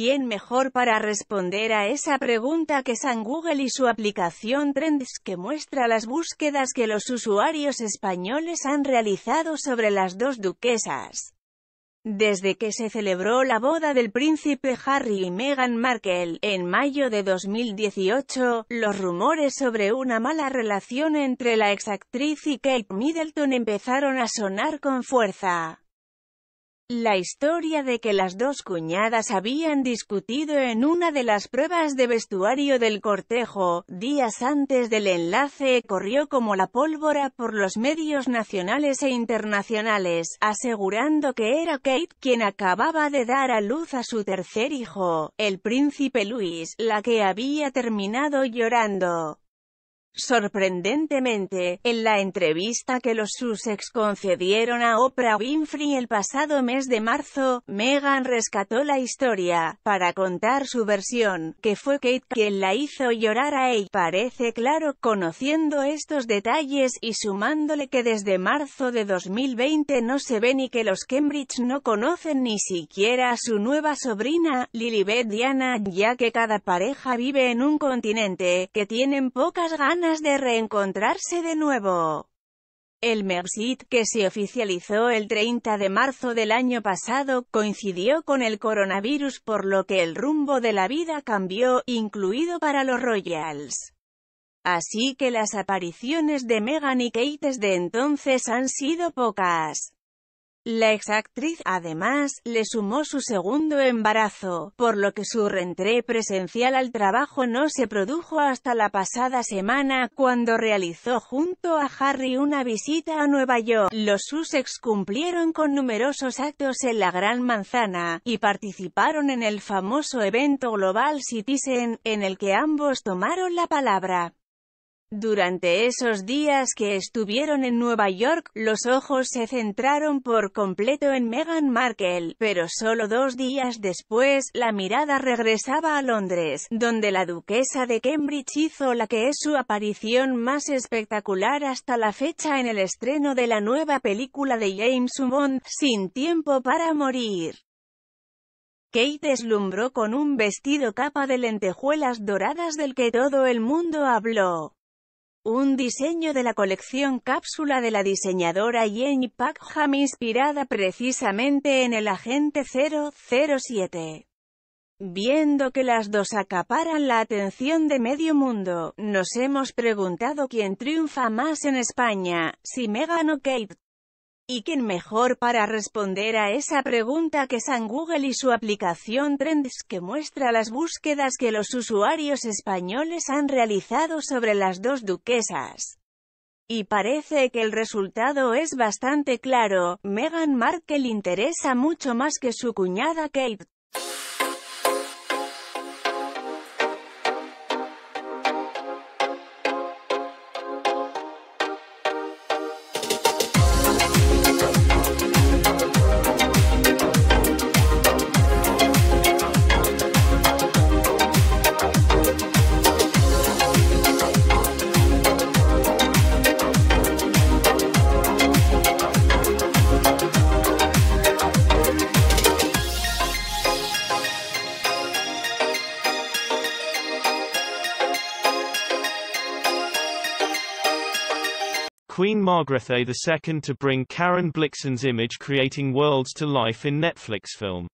¿Quién mejor para responder a esa pregunta que San Google y su aplicación Trends, que muestra las búsquedas que los usuarios españoles han realizado sobre las dos duquesas desde que se celebró la boda del príncipe Harry y Meghan Markle, en mayo de 2018, los rumores sobre una mala relación entre la exactriz y Kate Middleton empezaron a sonar con fuerza? La historia de que las dos cuñadas habían discutido en una de las pruebas de vestuario del cortejo, días antes del enlace, corrió como la pólvora por los medios nacionales e internacionales, asegurando que era Kate quien acababa de dar a luz a su tercer hijo, el príncipe Luis, la que había terminado llorando. Sorprendentemente, en la entrevista que los Sussex concedieron a Oprah Winfrey el pasado mes de marzo, Meghan rescató la historia, para contar su versión, que fue Kate quien la hizo llorar a ella. Parece claro, conociendo estos detalles, y sumándole que desde marzo de 2020 no se ve ni que los Cambridge no conocen ni siquiera a su nueva sobrina, Lilibet Diana, ya que cada pareja vive en un continente, que tienen pocas ganas de reencontrarse de nuevo. El Brexit, que se oficializó el 30 de marzo del año pasado, coincidió con el coronavirus, por lo que el rumbo de la vida cambió, incluido para los Royals. Así que las apariciones de Meghan y Kate desde entonces han sido pocas. La exactriz, además, le sumó su segundo embarazo, por lo que su reentrée presencial al trabajo no se produjo hasta la pasada semana, cuando realizó junto a Harry una visita a Nueva York. Los Sussex cumplieron con numerosos actos en la Gran Manzana, y participaron en el famoso evento Global Citizen, en el que ambos tomaron la palabra. Durante esos días que estuvieron en Nueva York, los ojos se centraron por completo en Meghan Markle, pero solo 2 días después, la mirada regresaba a Londres, donde la duquesa de Cambridge hizo la que es su aparición más espectacular hasta la fecha en el estreno de la nueva película de James Bond, Sin tiempo para morir. Kate deslumbró con un vestido capa de lentejuelas doradas del que todo el mundo habló. Un diseño de la colección cápsula de la diseñadora Jenny Packham, inspirada precisamente en el agente 007. Viendo que las dos acaparan la atención de medio mundo, nos hemos preguntado quién triunfa más en España, si Meghan o Kate. ¿Y quién mejor para responder a esa pregunta que San Google y su aplicación Trends, que muestra las búsquedas que los usuarios españoles han realizado sobre las dos duquesas? Y parece que el resultado es bastante claro: Meghan Markle interesa mucho más que su cuñada Kate. Queen Margaret II to bring Karen Blixen's image Creating Worlds to life in Netflix film.